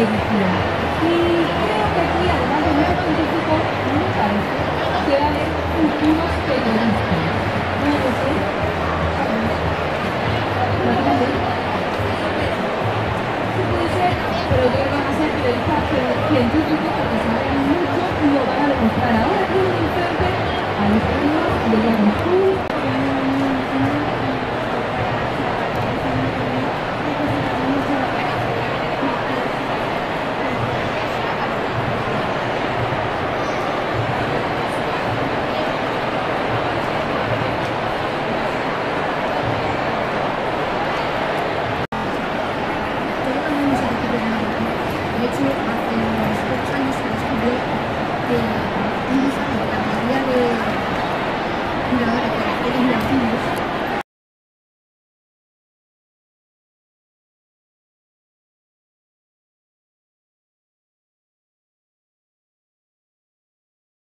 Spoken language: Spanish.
edición. Y creo que aquí, además de los científicos, me parece que hay futuros periodistas. ¿No es así? Imagínate. Sí puede ser, pero yo van a ser periodistas científicos porque saben mucho y lo van a demostrar ahora en un instante a los niños de la cultura. Hace 8 años que estudié